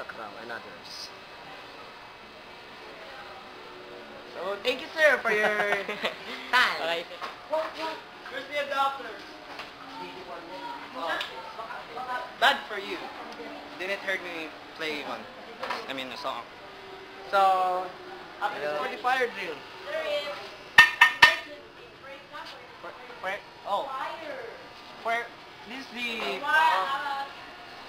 Akram and others. So thank you, sir, for your time. Alright. Where's the adopter? Bad for you. Didn't heard me play one. I mean the song. So after the fire drill. There is emergency fire. This is the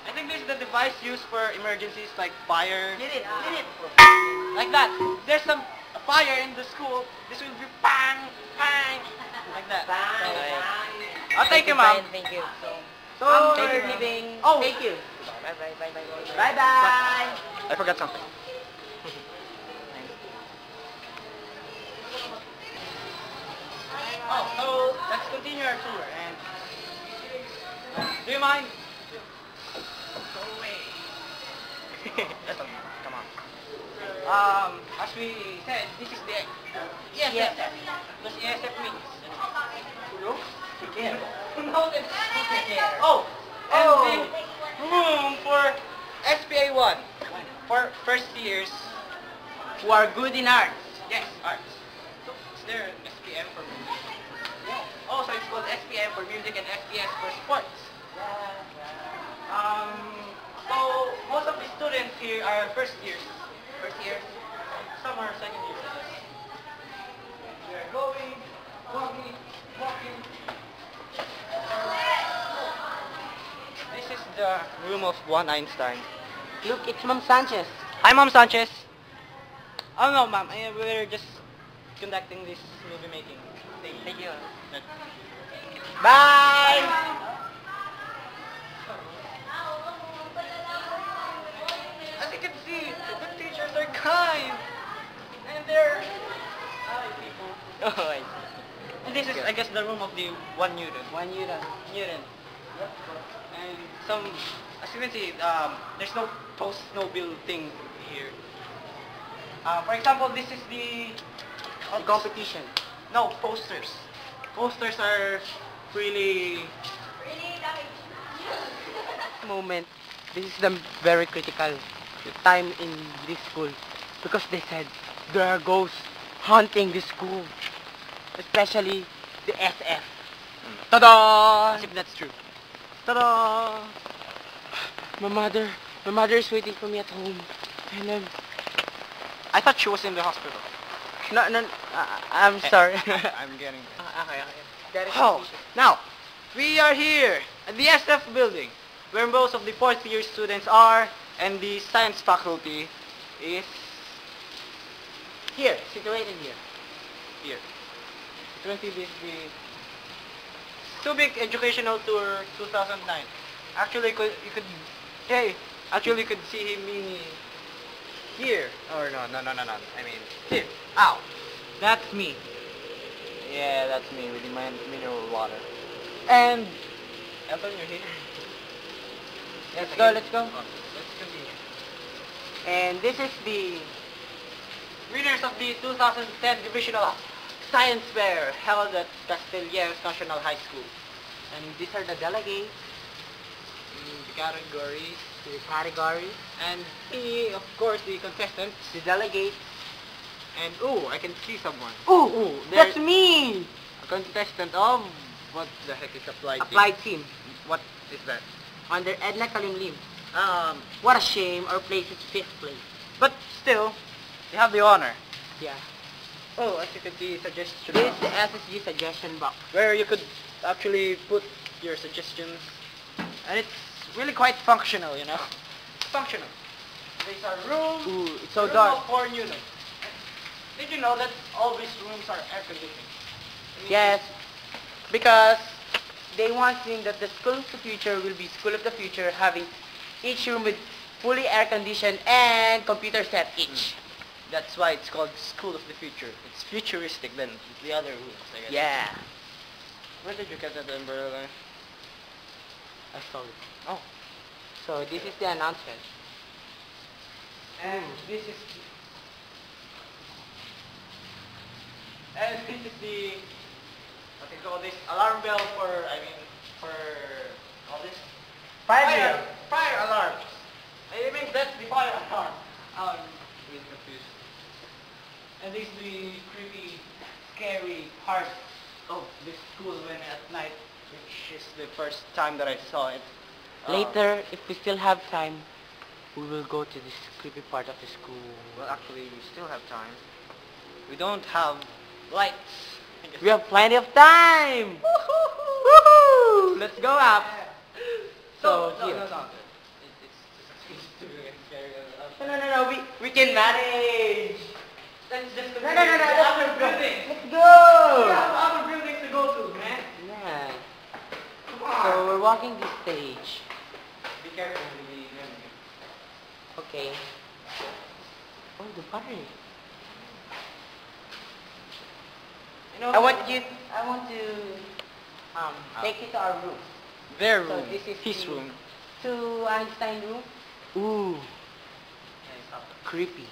I think this is the device used for emergencies like fire. Get it. Like that. There's some fire in the school. This will be bang, bang. Like that. Bang, bang. I'll take him out. Thank you. So thank you for giving. Oh, thank you. Bye bye. I forgot something. So let's continue our tour. And do you mind? Go away. Come on. As we said, this is the ESF. What ESF means? Look, take care. And room for SPA1 for first years who are good in arts. Yes, arts. So is there an SPM for music? Yeah. Oh, so it's called SPM for music and SPS for sports. Yeah. So most of the students here are first years. Some are second years. We are going, walking. This is the room of Juan Einstein. Look, it's Mom Sanchez. Hi, Mom Sanchez. Oh no, Mom. We're just conducting this movie making. Thank you. Bye. Kind and they're people. Oh, I see. And this is, I guess, the room of the one Newton. Yep. And some, as you can see, there's no post-Nobel thing here. For example, this is the competition. No, posters. Posters are really damaged. Moment. This is the very critical time in this school. Because they said there are ghosts haunting the school, especially the SF. Ta-da! As if that's true. Ta-da! My mother is waiting for me at home, and I thought she was in the hospital. No, I'm sorry. I'm getting it. Okay. Oh, now we are here at the SF building, where most of the fourth-year students are, and the science faculty is here, situated here. Here. It will be the Subic Educational Tour 2009. Actually, you could see him in here. Or no. I mean, here. Ow. That's me. Yeah, that's me with my mineral water. And Elton, you're here. Let's go. Let's continue. And this is the winners of the 2010 Divisional Science Fair held at Zambales National High School. And these are the delegates, the categories, and of course the contestants, the delegates. And I can see someone. Ooh, that's me! A contestant of, what the heck is Applied Team. What is that? Under Edna Kalimlim. What a shame, our place is 5th place. But still, you have the honor. Yeah. Oh, as you can see, suggestion box. This is the SSG suggestion box, where you could actually put your suggestions. And it's really quite functional, you know. Functional. These are rooms. Ooh, it's so dark. For Newton. Did you know that all these rooms are air conditioned? Yes. Because they want that the school of the future will be school of the future, having each room with fully air conditioned and computer set each. That's why it's called School of the Future. It's futuristic than the other rooms, I guess. Yeah. Where did you get that umbrella? I saw it. Oh. So this is the announcement. And this is the, what do you call this, alarm bell for, I mean, for all this? Fire alarms. I mean, that's the fire alarm. Really confused. And this is the creepy, scary part of the school when at night, which is the first time that I saw it. Later, if we still have time, we will go to this creepy part of the school. Well, actually, we still have time. We don't have lights. We have plenty of time! Woohoo! Let's go up! So, no, here. No. No, we can manage! That's just the upper building! Let's go! We have upper building to go to, man! Yeah. Come on. So, we're walking this stage. Be careful with the building. Okay. Oh, the party! I want to take you to our room. Their room. So this is his room. To Einstein room. Ooh. Creepy.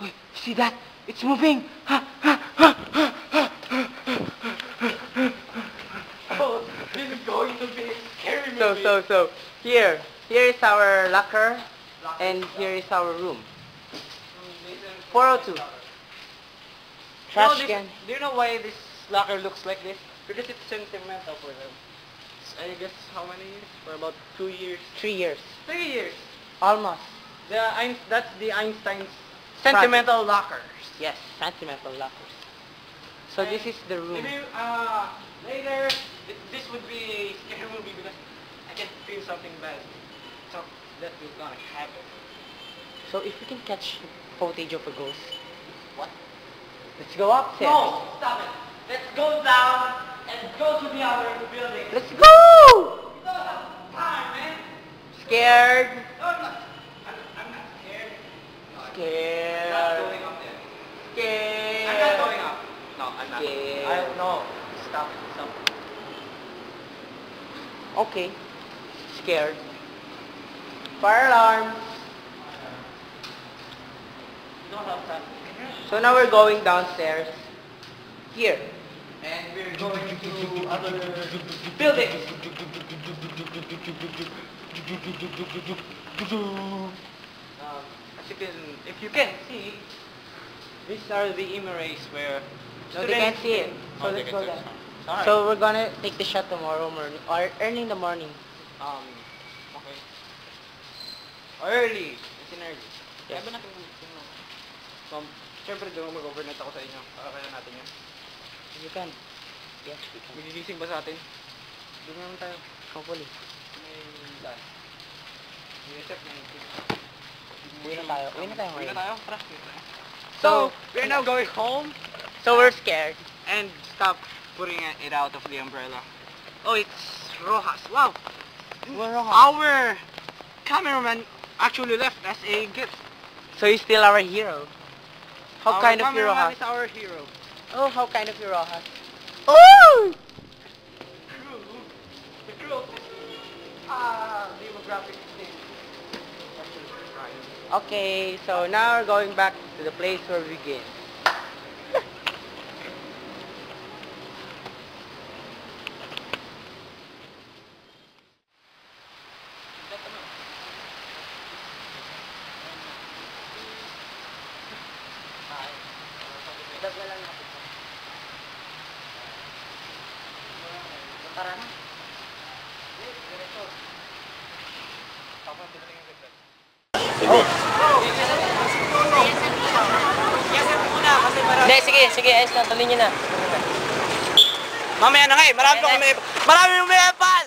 Wait, see that? It's moving. Oh, this is going to be a scary movie. So here is our locker, and here is our room. 402. Trash can. Do you know why this locker looks like this? Because it's sentimental for them. I guess how many years? For about 2 years. 3 years. 3 years. Almost. That's the Einstein's sentimental lockers. Yes, sentimental lockers. So and this is the room. Maybe later this would be a scary movie because I can feel something bad. So that is gonna happen. So if we can catch footage of a ghost. What? Let's go up there. No, stop it. Let's go down and go to the other building. Let's go! We don't have time, man. Scared? No, I'm not scared. No, scared. I'm not going up there. Scared. I'm not going up. No, I'm not. Scared. No, stop it. Stop. Okay. Scared. Fire alarm. We don't have time. So now we're going downstairs here, and we're going to other buildings. If you can see, these are the emeries where no, they can't see it. So let's go down. Sorry. So we're gonna take the shot tomorrow morning or early in the morning. Okay. Early. It's in early. Yes. Siyempre, doon mag-overnight ako sa inyo. Pakakailan natin yun. You can. Yes, we can. Magigising ba sa atin? Doon naman tayo. Hopefully. May last. May-set na yun. Uwi na tayo. Tara. So, we're now going home. So, we're scared. And stop putting it out of the umbrella. Oh, it's Rojas. Wow. We're Rojas. Our cameraman actually left us a gift. So, he's still our hero. How kind of your Rojas? Is our hero. Oh, how kind of your Rojas. Oh! The crew. Demographic thing. Okay, so now we're going back to the place where we begin. Sige, ayos na, tuloy nyo na. Mamaya na kayo, marami umiepal!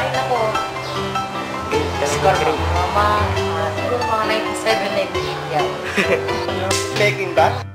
kumain ako. Score ko mama. Siguro mga 97, 98 yan. Taking back?